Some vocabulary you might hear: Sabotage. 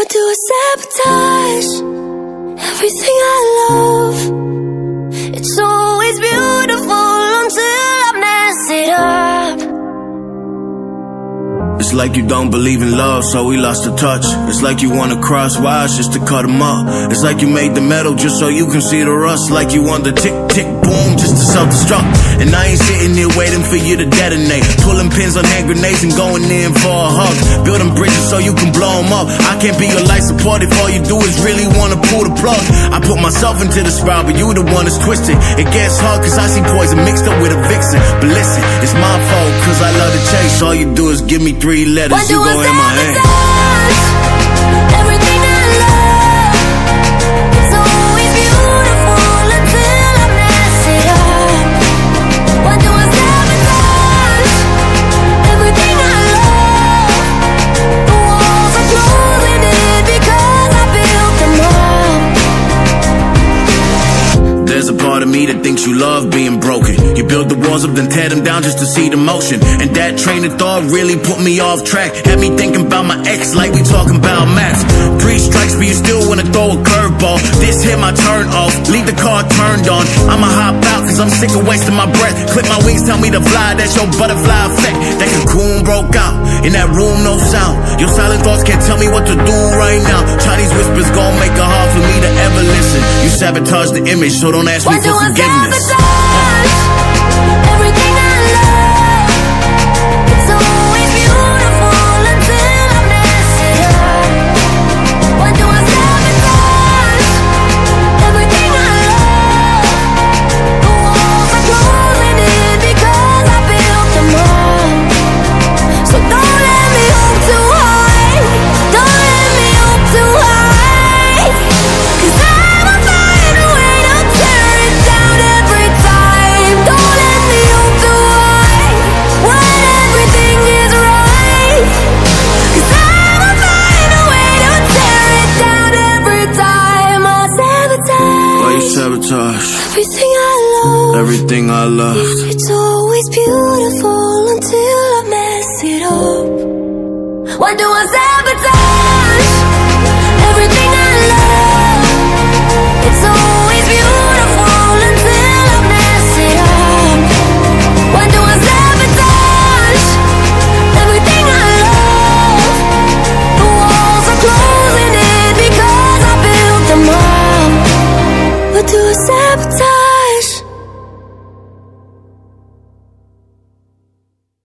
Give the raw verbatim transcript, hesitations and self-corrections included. Or do I sabotage everything I love? It's always beautiful until I mess it up. It's like you don't believe in love, so we lost the touch. It's like you wanna cross wires just to cut them up. It's like you made the metal just so you can see the rust. Like you want the tick-tick boom just to self-destruct. And I ain't sitting here waiting for you to detonate, pulling pins on hand grenades and going in for a hug, building bridges so you can blow them up. I can't be your life support if all you do is really wanna pull the plug. I put myself into the spiral, but you the one that's twisted. It gets hard cause I see poison mixed up with a vixen. But listen, it's my fault cause I love to chase. All you do is give me three letters, what you go in my hand. There's a part of me that thinks you love being broken. You build the walls up then tear them down just to see the motion. And that train of thought really put me off track. Had me thinking about my ex like we talking about max. Three strikes but you still wanna throw a curveball. This hit my turn off, leave the car turned on. I'ma hop out cause I'm sick of wasting my breath. Clip my wings, tell me to fly, that's your butterfly effect. That cocoon broke out, in that room no sound. Your silent thoughts can't tell me what to do right now. Chinese whispers gon' make it hard for me to ever listen. You sabotage the image, so don't ask me for forgiveness. Sabotage everything I love. It's always beautiful until I mess it up. Why do I sabotage everything I love? The walls are closing in because I built them up. So don't let me hope too high. Don't let me hope too high. Cause I everything I love, everything I loved. It's always beautiful until I mess it up. Why do I sabotage?